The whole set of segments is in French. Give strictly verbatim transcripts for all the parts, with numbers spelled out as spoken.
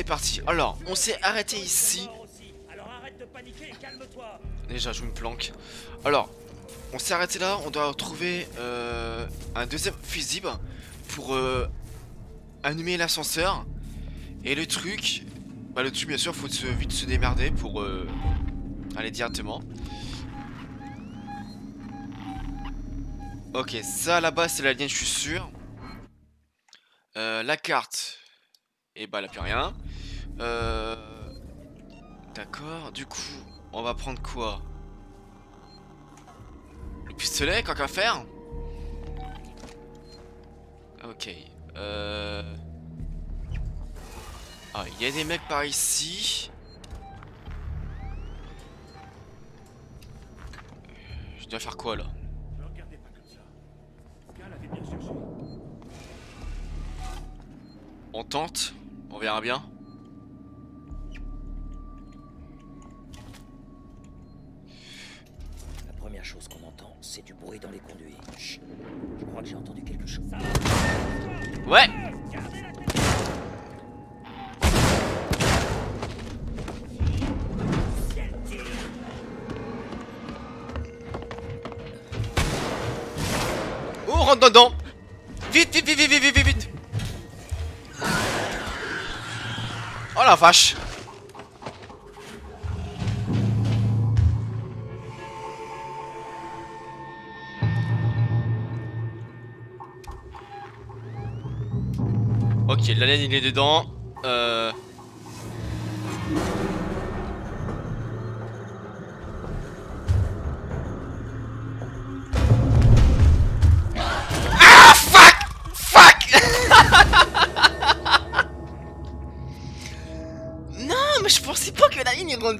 c'est parti. Alors, on s'est arrêté ici. Déjà, je me planque. Alors, on s'est arrêté là. On doit retrouver euh, un deuxième fusible pour euh, allumer l'ascenseur. Et le truc, bah le truc bien sûr, faut se, vite se démerder pour euh, aller directement. Ok, ça là-bas c'est l'alien, je suis sûr. Euh, la carte, et eh bah ben, là plus rien. Euh... D'accord, du coup, on va prendre quoi? Le pistolet, quoi qu'à faire. Ok, euh... ah, il y a des mecs par ici. Je dois faire quoi là? On tente, on verra bien. La première chose qu'on entend, c'est du bruit dans les conduits. Chut. Je crois que j'ai entendu quelque chose. Ouais. Oh, rentre dedans. Vite, vite, vite, vite, vite, vite, vite. Oh la vache! Ok, l'alien il est dedans. Euh...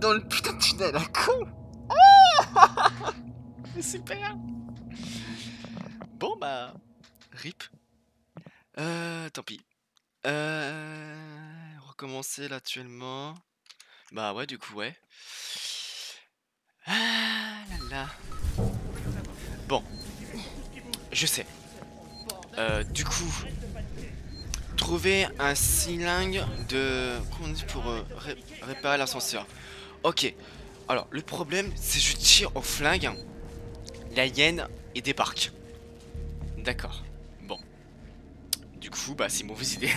dans le putain de tunnel à con. Oh super. Bon bah rip. Euh tant pis. Euh recommencer là actuellement. Bah ouais du coup ouais. Ah là là. Bon. Je sais. Euh du coup trouver un cylindre de... Comment on dit pour euh, ré réparer l'ascenseur. Ok, alors le problème c'est que je tire au flingue, la hyène et débarque. D'accord, bon. Du coup, bah c'est mauvaise idée.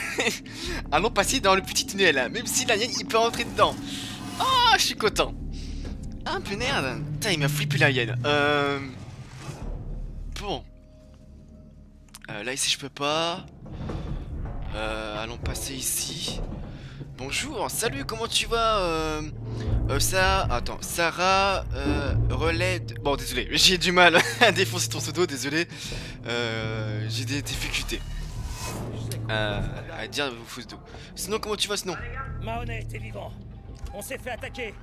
Allons passer dans le petit tunnel, hein, même si la hyène il peut rentrer dedans. Ah, oh, je suis content. Ah, peu merde. Putain, il m'a flippé la hyène. Euh... Bon. Euh, là ici je peux pas. Euh, allons passer ici. Bonjour, salut, comment tu vas euh, euh, ça, attends, Sarah, euh, relais de... Bon, désolé, j'ai du mal à défoncer ton pseudo, désolé. Euh, j'ai des difficultés euh, à dire vos pseudos. Sinon, comment tu vas, sinon Mahoney, t'es vivant. On s'est fait attaquer.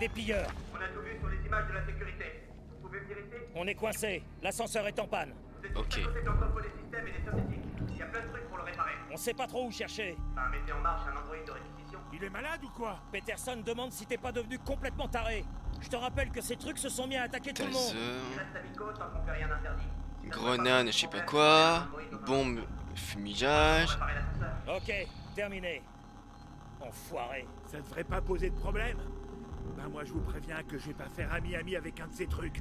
Des pilleurs. On a tout vu sur les images de la sécurité. Vous pouvez vérifier ? On est coincé. L'ascenseur est en panne. Ok. Il y a plein de trucs pour le réparer. On sait pas trop où chercher. Bah, mettez en marche un androïde de répétition. Il est malade ou quoi? Peterson demande si t'es pas devenu complètement taré. Je te rappelle que ces trucs se sont mis à attaquer tout le monde. Il reste à Vico tant qu'on fait rien d'interdit. Grenade, je sais pas quoi. Bombe, fumigage. Ok, terminé. Enfoiré. Ça devrait pas poser de problème. Bah, moi je vous préviens que je vais pas faire ami-ami avec un de ces trucs.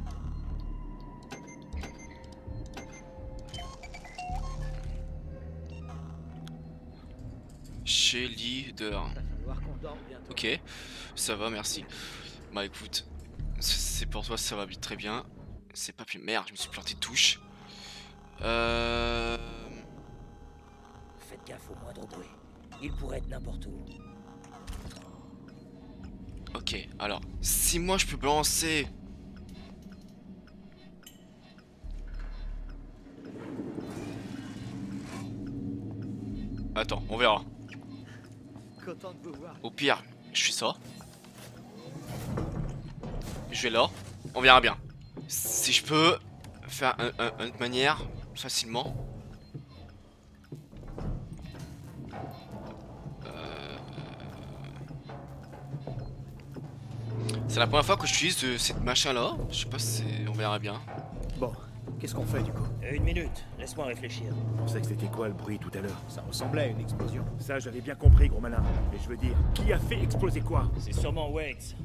Chez leader. Ok, ça va, merci. Bah écoute, c'est pour toi, ça va vite, très bien. C'est pas plus... Merde, je me suis planté de touche. Euh... Faites gaffe au moindre bruit. Il pourrait être n'importe où. Ok, alors, si moi je peux balancer... Attends, on verra. Au pire, je suis ça. Je vais là. On verra bien. Si je peux faire un, un, une autre manière facilement. Euh... C'est la première fois que j'utilise cette machin là. Je sais pas si on verra bien. Bon, Qu'est-ce qu'on fait, du coup? Une minute. Laisse-moi réfléchir. Je pensais que c'était quoi, le bruit, tout à l'heure? Ça ressemblait à une explosion. Ça, j'avais bien compris, gros malin. Mais je veux dire, qui a fait exploser quoi? C'est sûrement Waits.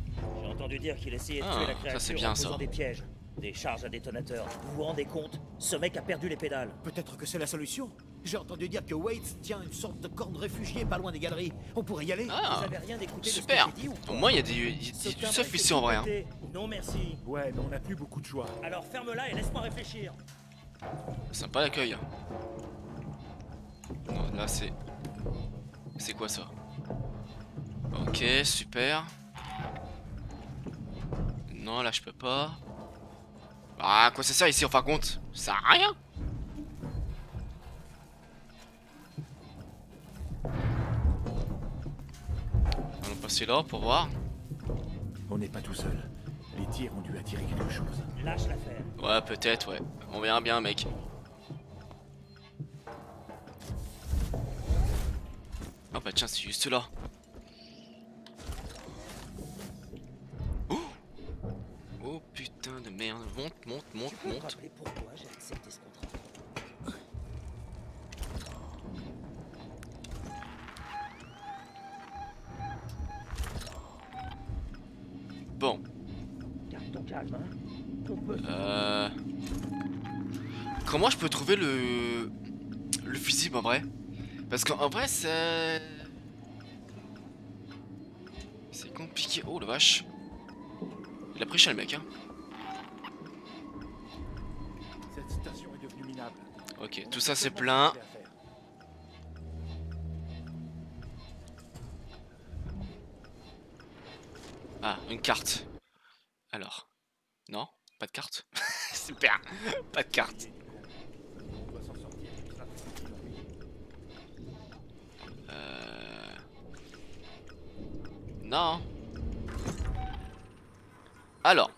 J'ai entendu dire qu'il essayait de ah, tuer la créature ça, bien, en posant ça. des pièges. Des charges à détonateur. Vous vous rendez compte? Ce mec a perdu les pédales. Peut-être que c'est la solution. J'ai entendu dire que Waits tient une sorte de camp de réfugiés pas loin des galeries. On pourrait y aller. Ah, vous avez rien écouté? Super. Au moins, il y a du, y a du stuff ici en vrai. Hein. Non merci. Ouais, mais on n'a plus beaucoup de choix. Alors ferme-la et laisse-moi réfléchir. Sympa l'accueil. Non, là c'est... C'est quoi ça? Ok, super. Non, là je peux pas. Ah, quoi c'est ça ici en fin de compte? Ça a rien. Allons passer là pour voir. On n'est pas tout seul. Les tirs ont dû attirer quelque chose. Lâche l'affaire. Ouais, peut-être, ouais. On verra bien, mec. Oh bah tiens, c'est juste là. Oh putain de merde, monte, monte, monte, monte. Pourquoi j'ai accepté ce contrat? Bon. Garde ton calme, hein. On peut... Euh... Comment je peux trouver le le fusible en vrai? Parce qu'en vrai c'est c'est compliqué. Oh la vache. Il a pris cher le mec hein. Cette station est devenue minable. Ok, tout ça c'est plein. Ah, une carte. Alors. Non, pas de carte. Super. Pas de carte. Euh... Non. Alors,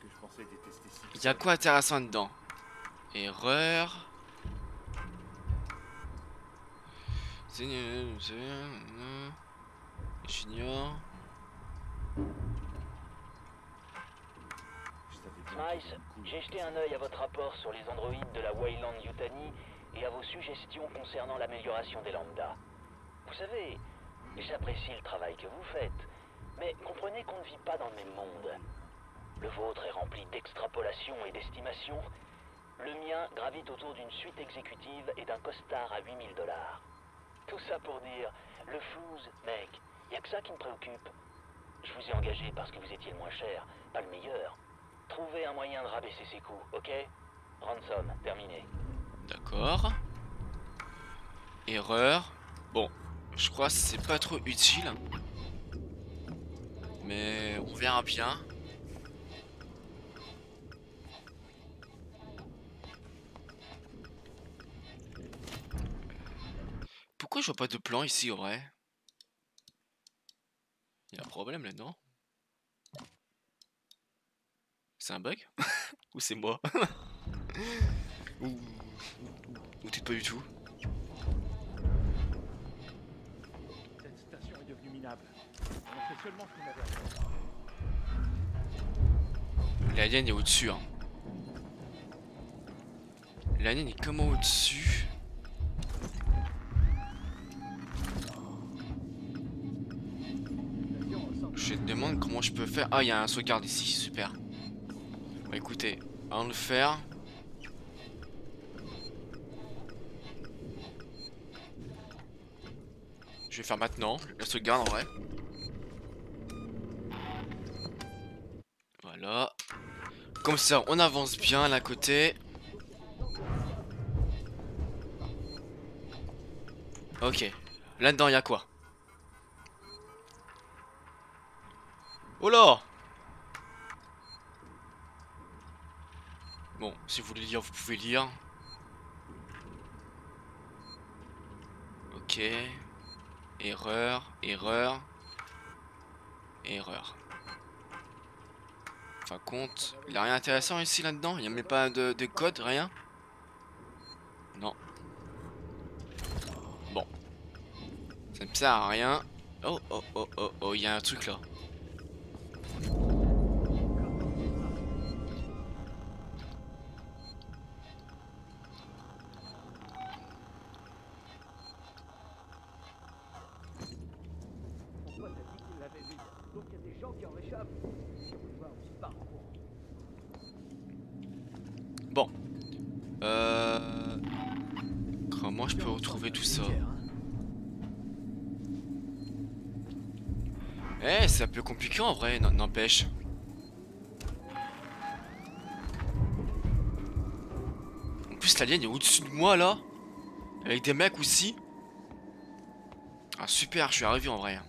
il y a quoi intéressant dedans? Erreur. Junior. Miles, j'ai jeté un œil à votre rapport sur les androïdes de la Wayland Yutani et à vos suggestions concernant l'amélioration des lambdas. Vous savez, j'apprécie le travail que vous faites, mais comprenez qu'on ne vit pas dans le même monde. Le vôtre est rempli d'extrapolations et d'estimations. Le mien gravite autour d'une suite exécutive et d'un costard à huit mille dollars. Tout ça pour dire, le flouze, mec, y a que ça qui me préoccupe. Je vous ai engagé parce que vous étiez le moins cher, pas le meilleur. Trouvez un moyen de rabaisser ses coûts, ok? Ransom, terminé. D'accord. Erreur. Bon, je crois que c'est pas trop utile. Mais on verra bien. Pourquoi je vois pas de plan ici en vrai? Il y a un problème là-dedans? C'est un bug? Ou c'est moi? Ou, ou, ou peut-être pas du tout. Cette station est devenue minable. On fait seulement ce qu'on avait à faire. L'alien est au-dessus hein. L'alien est comment au-dessus? Je te demande comment je peux faire. Ah, il y a un sauvegarde ici, super. Bah écoutez, avant de le faire. Je vais faire maintenant, la sauvegarde en vrai. Voilà. Comme ça, on avance bien là à côté. Ok. Là-dedans, il y a quoi? Oh là! Bon, si vous voulez lire, vous pouvez lire. Ok. Erreur, erreur, erreur. Enfin, compte. Il n'y a rien d'intéressant ici là-dedans? Il n'y a même pas de, de code, rien? Non. Bon. Ça ne sert à rien. Oh, oh, oh, oh, oh, il y a un truc là. Bon. Euh... Comment je peux retrouver tout ça? Eh, hey, c'est un peu compliqué en vrai, n'empêche. En plus, l'alien est au-dessus de moi là. Avec des mecs aussi. Ah, super, je suis arrivé en vrai.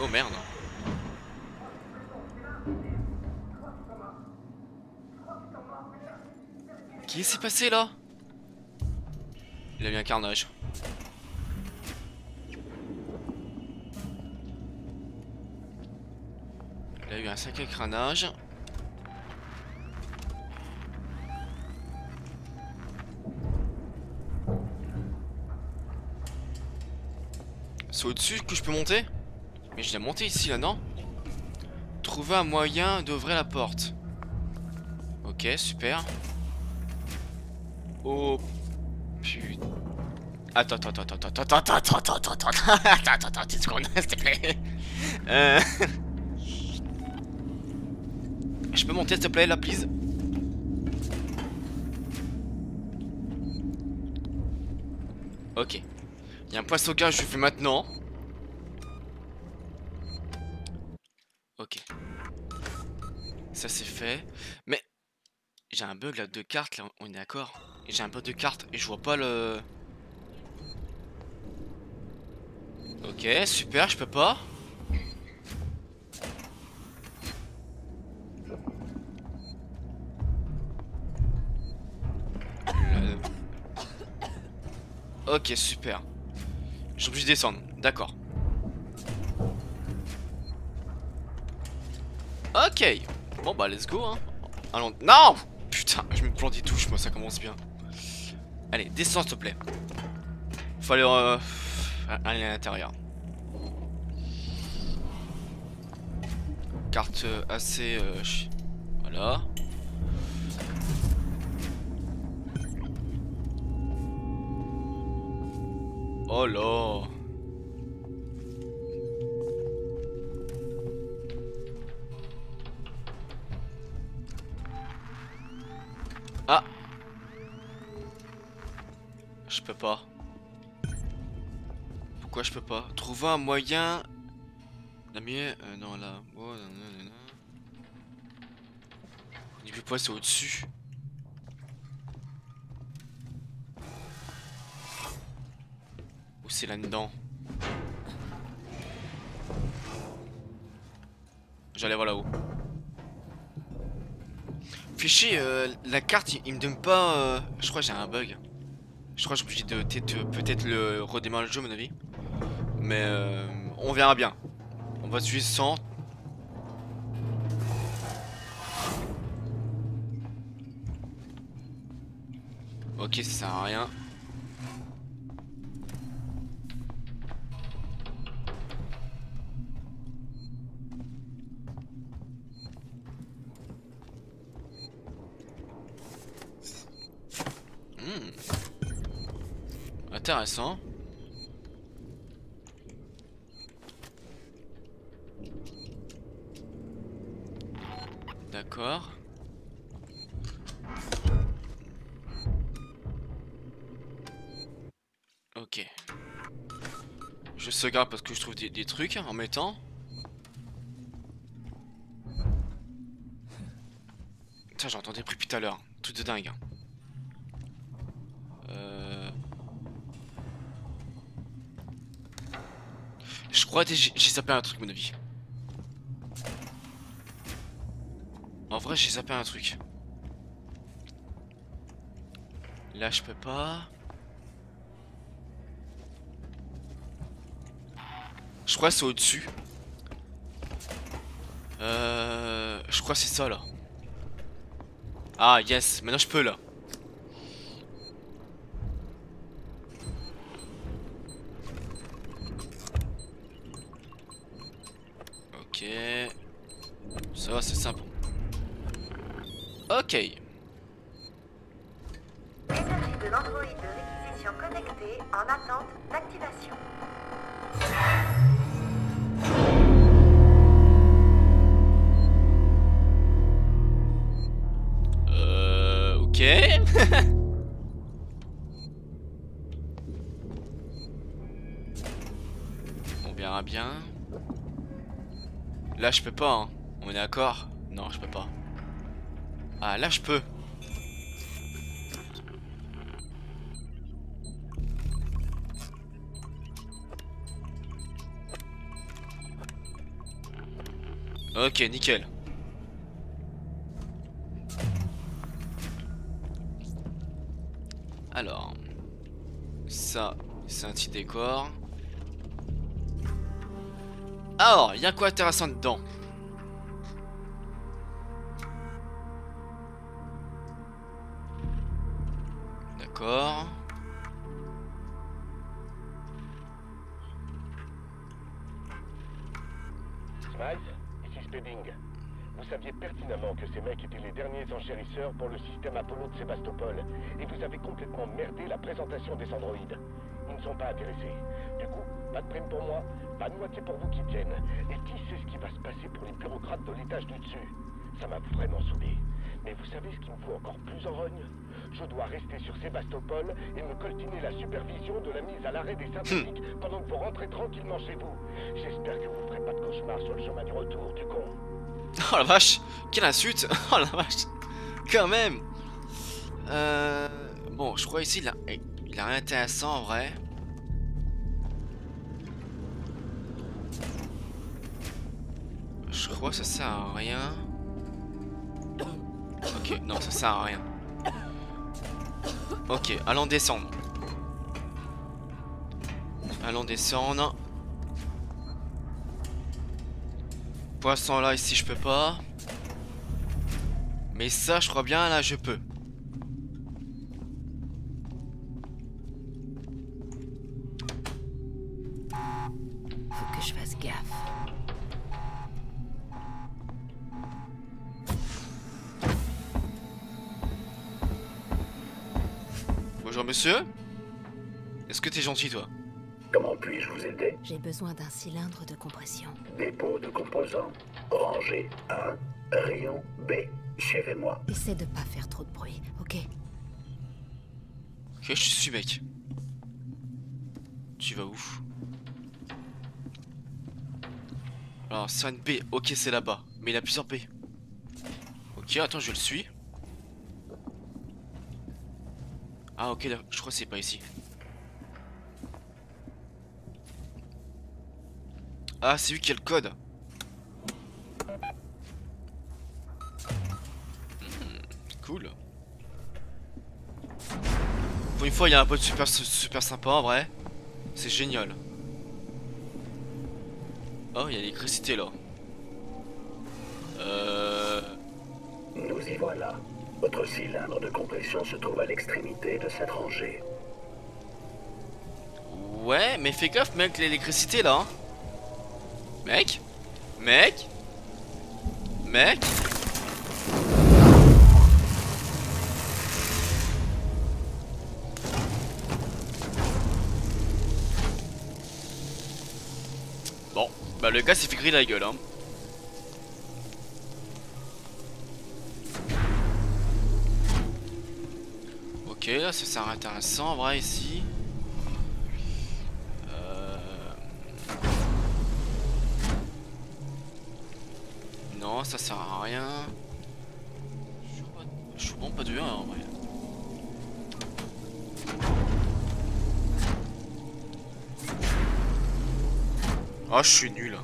Oh merde. Qu'est-ce qui s'est passé là? Il a eu un carnage. Il a eu un sacré carnage. C'est au-dessus que je peux monter? Mais je l'ai monté ici là, non? Trouver un moyen d'ouvrir la porte. Ok, super. Oh putain. Attends, attends, attends, attends, attends, attends, attends, attends, attends, attends, attends, attends, dix secondes, s'il te plaît. Euh... Je peux monter, s'il te plaît, là, please. Ok. Il y a un poisson gage, je le fais maintenant. Ok. Ça c'est fait. Mais j'ai un bug là de carte là, on est d'accord. J'ai un bug de carte et je vois pas le... Ok, super, je peux pas. Le... Ok, super. Je suis obligé de descendre, d'accord. Ok, bon bah let's go hein. Allons, non. Putain, je me plante des touches moi, ça commence bien. Allez, descends s'il te plaît. Fallait euh... aller à l'intérieur. Carte assez... Euh... Voilà. Oh là. Ah. Je peux pas. Pourquoi je peux pas? Trouver un moyen... La mienne... Euh, non là... Oh, nan, nan, nan. Du coup, c'est au-dessus. Ou c'est là-dedans? J'allais voir là-haut. Fichier, euh, la carte, il, il me donne pas... Euh... Je crois que j'ai un bug. Je crois que je suis obligé de peut-être le redémarrer le jeu, à mon avis. Mais euh, on verra bien. On va suivre sans... Ok, ça sert à rien. Intéressant. D'accord. Ok. Je sauvegarde parce que je trouve des, des trucs en même temps. Putain, j'entends des bruits tout à l'heure. Tout de dingue. Je crois que j'ai zappé un truc, mon avis. En vrai, j'ai zappé un truc. Là, je peux pas. Je crois que c'est au-dessus. Euh, je crois que c'est ça, là. Ah, yes. Maintenant, je peux, là. Ok, ça c'est simple. Ok. Il s'agit de l'androïde de réquisition connecté en attente d'activation. Euh... Ok. On verra bien. Là je peux pas hein. On est d'accord? Non je peux pas. Ah là je peux. Ok nickel. Alors ça c'est un petit décor. Alors il y a quoi d'intéressant dedans? D'accord. Smythe, ici Spedding. Vous saviez pertinemment que ces mecs étaient les derniers enchérisseurs pour le système Apollo de Sébastopol, et vous avez complètement merdé la présentation des androïdes. Ils ne sont pas intéressés. Du coup, pas de prime pour moi, pas de moitié pour vous qui tiennent. Et qui sait ce qui va se passer pour les bureaucrates de l'étage du dessus? Ça m'a vraiment saoulé. Mais vous savez ce qui me fout encore plus en rogne? Je dois rester sur Sébastopol et me coltiner la supervision de la mise à l'arrêt des synthétiques pendant que vous rentrez tranquillement chez vous. J'espère que vous ne ferez pas de cauchemar sur le chemin du retour, du con. Oh la vache! Quelle insulte! Oh la vache! Quand même! Euh... Bon, je crois ici, il a, il a rien d'intéressant en vrai. Je crois que ça sert à rien. Ok, non, ça sert à rien. Ok, allons descendre. Allons descendre. Poisson là, ici je peux pas. Mais ça, je crois bien, là je peux. Faut que je fasse gaffe. Bonjour monsieur, est-ce que t'es gentil toi? Comment puis-je vous aider? J'ai besoin d'un cylindre de compression. Dépôt de composants, rangée un, rayon B, chez moi. Essaie de pas faire trop de bruit, ok? Ok, je suis mec. Tu vas où? Alors c'est une B, ok c'est là-bas, mais il a plusieurs B. Ok, attends je le suis. Ah ok, je crois que c'est pas ici. Ah c'est lui qui a le code. Mmh, cool. Pour une fois il y a un pote super, super sympa en vrai. C'est génial. Oh il y a l'électricité là. Euh... Nous y voilà. Votre cylindre de compression se trouve à l'extrémité de cette rangée. Ouais, mais fais gaffe, mec, l'électricité là. Mec, mec, mec. Bon, bah le gars s'est fait griller la gueule, hein. Ok, là ça sert à intéressant en vrai ici. Euh... Non, ça sert à rien. Je suis bon pas de rien en vrai. Oh, je suis nul.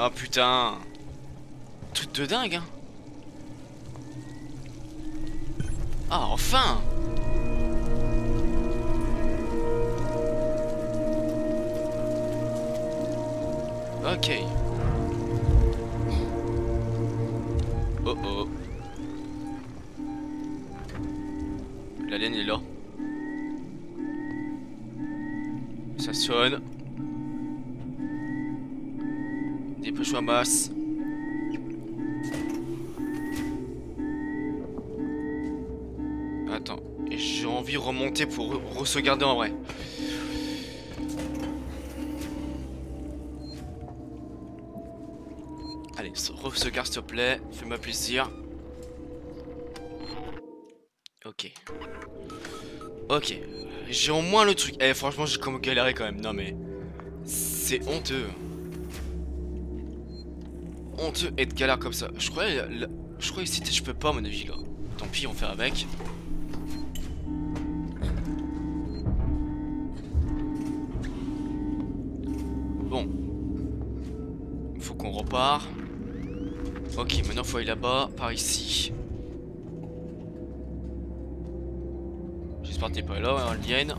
Oh putain, truc de dingue hein. Ah enfin. Ok. Oh oh. L'alien est là. Ça sonne. Dépêche-toi en masse. Attends, j'ai envie de remonter pour re-sauvegarder en vrai. Allez, re-sauvegarde s'il te plaît, fais-moi plaisir. Ok. Ok, j'ai au moins le truc. Eh, franchement, j'ai comme galéré quand même. Non mais, c'est honteux. Honteux et de galère comme ça. Je croyais, je croyais que c'était je peux pas à mon avis là. Tant pis, on fait avec. Bon, faut qu'on repart. Ok, maintenant faut aller là-bas, par ici. J'espère que t'es pas là, hein, alien.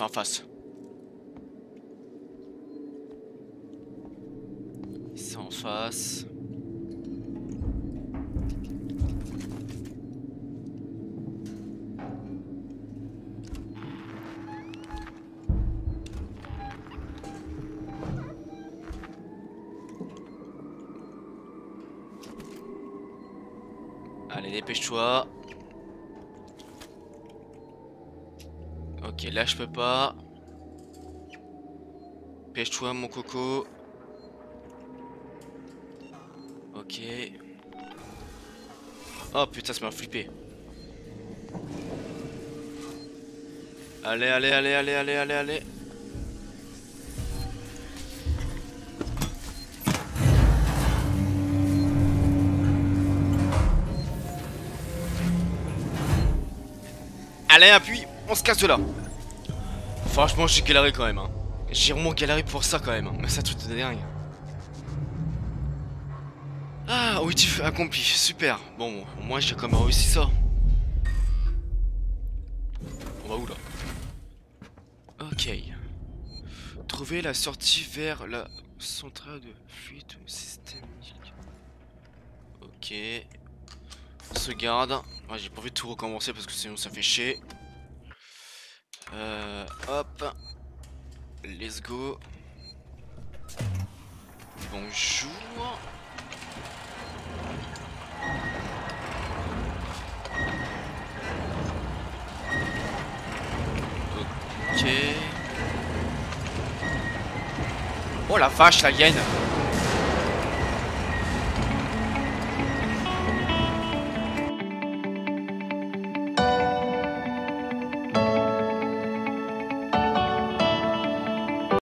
En face, c'est en face. Allez, dépêche-toi. Là je peux pas. Pêche-toi mon coco. Ok. Oh putain, ça m'a flippé. Allez, allez, allez, allez, allez, allez, allez. Allez, appuie, on se casse de là. Franchement, j'ai galéré quand même. Hein. J'ai vraiment galéré pour ça quand même. Hein. Mais ça, tout de dingue. Ah, objectif accompli. Super. Bon, au moins, j'ai quand même réussi ça. On va où là? Ok. Trouver la sortie vers la centrale de fuite au système. Ok. On se garde. Ouais, j'ai pas envie de tout recommencer parce que sinon, ça fait chier. Euh, hop, let's go. Bonjour. Ok. Oh la vache, la hyène.